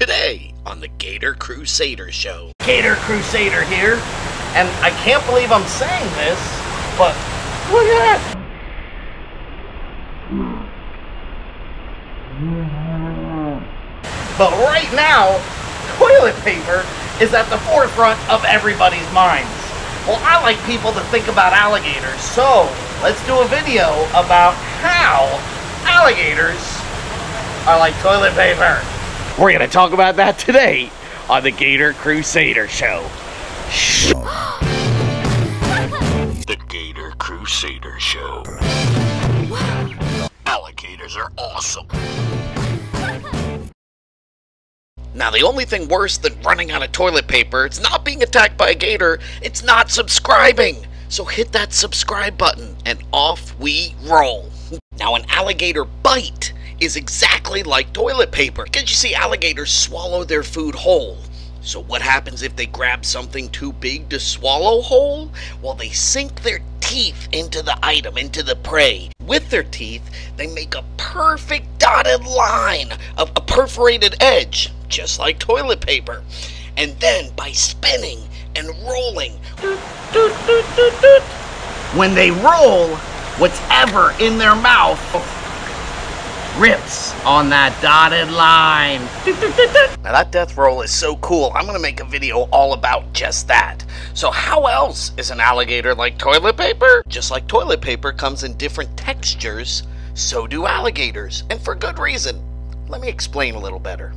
today on the Gator Crusader Show. Gator Crusader here, and I can't believe I'm saying this, but look at that! But right now, toilet paper is at the forefront of everybody's minds. Well, I like people to think about alligators, so let's do a video about how alligators are like toilet paper. We're gonna talk about that today on the Gator Crusader Show. The Gator Crusader Show. Alligators are awesome. Now, the only thing worse than running out of toilet paper, it's not being attacked by a gator, it's not subscribing. So hit that subscribe button and off we roll. Now, an alligator bite is exactly like toilet paper. Because you see, alligators swallow their food whole. So what happens if they grab something too big to swallow whole? Well, they sink their teeth into the item, into the prey. With their teeth, they make a perfect dotted line of a perforated edge, just like toilet paper. And then by spinning and rolling, when they roll, whatever in their mouth rips on that dotted line. Now that death roll is so cool, I'm gonna make a video all about just that. So how else is an alligator like toilet paper? Just like toilet paper comes in different textures, so do alligators, and for good reason. Let me explain a little better.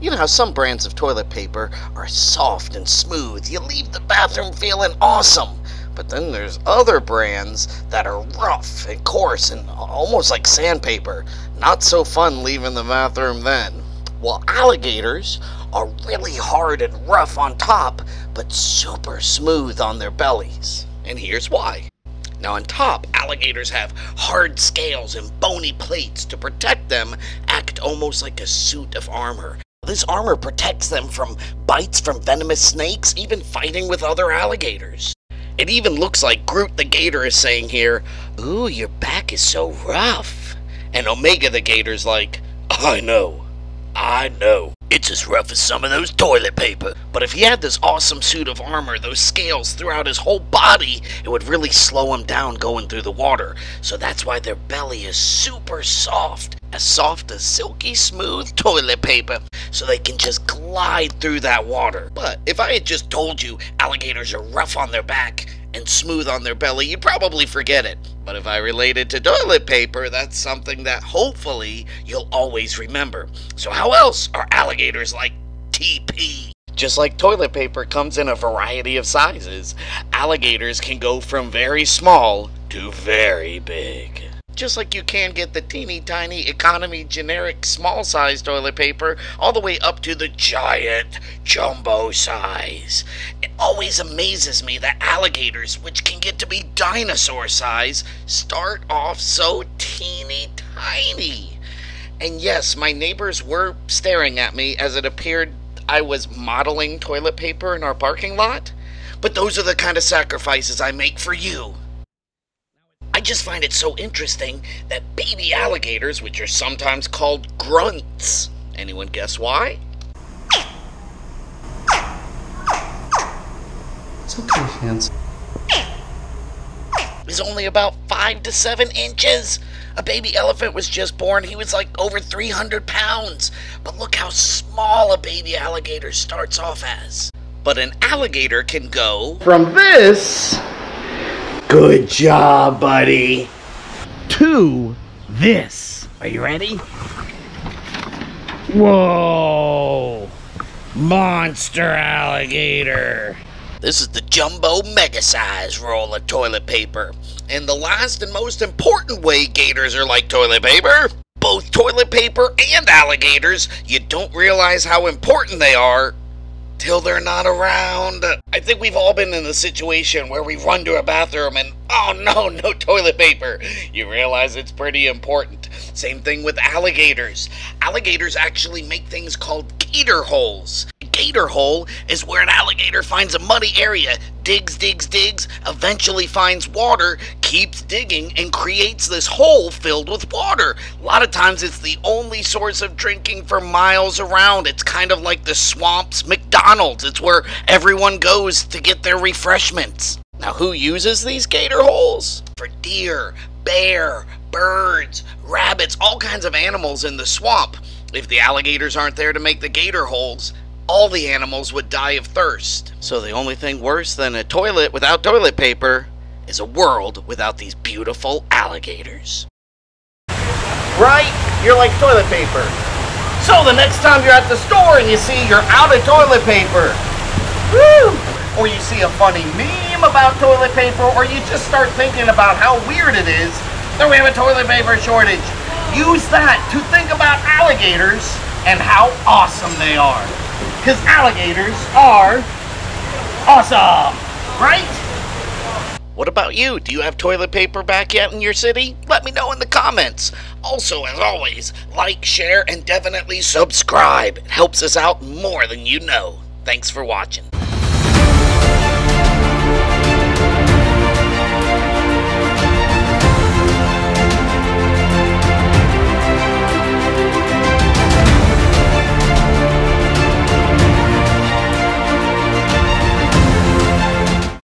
You know how some brands of toilet paper are soft and smooth, you leave the bathroom feeling awesome. But then there's other brands that are rough and coarse and almost like sandpaper. Not so fun leaving the bathroom then. Well, alligators are really hard and rough on top, but super smooth on their bellies. And here's why. Now on top, alligators have hard scales and bony plates to protect them, act almost like a suit of armor. This armor protects them from bites from venomous snakes, even fighting with other alligators. It even looks like Groot the gator is saying here, "Ooh, your back is so rough." And Omega the gator's like, I know. It's as rough as some of those toilet paper. But if he had this awesome suit of armor, those scales throughout his whole body, it would really slow him down going through the water. So that's why their belly is super soft as silky smooth toilet paper, so they can just glide through that water. But if I had just told you alligators are rough on their back and smooth on their belly, you'd probably forget it. But if I relate it to toilet paper, that's something that hopefully you'll always remember. So how else are alligators like TP? Just like toilet paper comes in a variety of sizes, alligators can go from very small to very big. Just like you can get the teeny tiny economy generic small size toilet paper all the way up to the giant jumbo size. It always amazes me that alligators, which can get to be dinosaur size, start off so teeny tiny. And yes, my neighbors were staring at me as it appeared I was modeling toilet paper in our parking lot. But those are the kind of sacrifices I make for you. I just find it so interesting that baby alligators, which are sometimes called grunts, anyone guess why? It's okay, hands. Is only about 5 to 7 inches. A baby elephant was just born. He was like over 300 pounds. But look how small a baby alligator starts off as. But an alligator can go from this. Good job, buddy. To this. Are you ready? Whoa! Monster alligator. This is the jumbo mega size roll of toilet paper. And the last and most important way gators are like toilet paper, both toilet paper and alligators, you don't realize how important they are till they're not around. I think we've all been in the situation where we run to a bathroom and, oh no, no toilet paper. You realize it's pretty important. Same thing with alligators. Alligators actually make things called gator holes. gator hole is where an alligator finds a muddy area, digs, eventually finds water, keeps digging, and creates this hole filled with water. A lot of times it's the only source of drinking for miles around. It's kind of like the swamps McDonald's. It's where everyone goes to get their refreshments. Now, who uses these gator holes? For deer, bear, birds, rabbits, all kinds of animals in the swamp. If the alligators aren't there to make the gator holes, all the animals would die of thirst. So the only thing worse than a toilet without toilet paper is a world without these beautiful alligators. Right? You're like toilet paper. So the next time you're at the store and you see you're out of toilet paper, woo! Or you see a funny meme about toilet paper, or you just start thinking about how weird it is that we have a toilet paper shortage. Use that to think about alligators and how awesome they are. Because alligators are awesome, right? What about you? Do you have toilet paper back yet in your city? Let me know in the comments. Also, as always, like, share, and definitely subscribe. It helps us out more than you know. Thanks for watching.